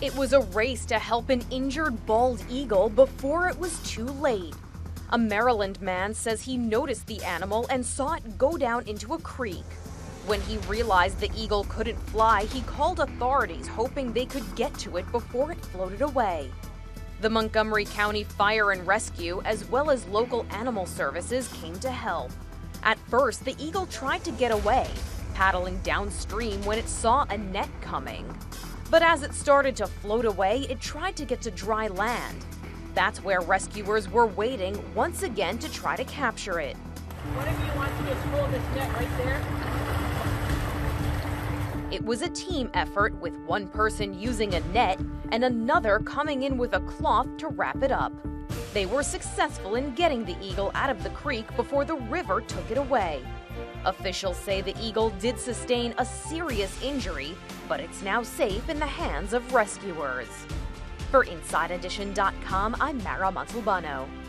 It was a race to help an injured bald eagle before it was too late. A Maryland man says he noticed the animal and saw it go down into a creek. When he realized the eagle couldn't fly, he called authorities hoping they could get to it before it floated away. The Montgomery County Fire and Rescue, as well as local animal services, came to help. At first, the eagle tried to get away, paddling downstream when it saw a net coming. But as it started to float away, it tried to get to dry land. That's where rescuers were waiting once again to try to capture it. Whatever you want to do is pull this net right there. It was a team effort, with one person using a net and another coming in with a cloth to wrap it up. They were successful in getting the eagle out of the creek before the river took it away. Officials say the eagle did sustain a serious injury, but it's now safe in the hands of rescuers. For InsideEdition.com, I'm Mara Montalbano.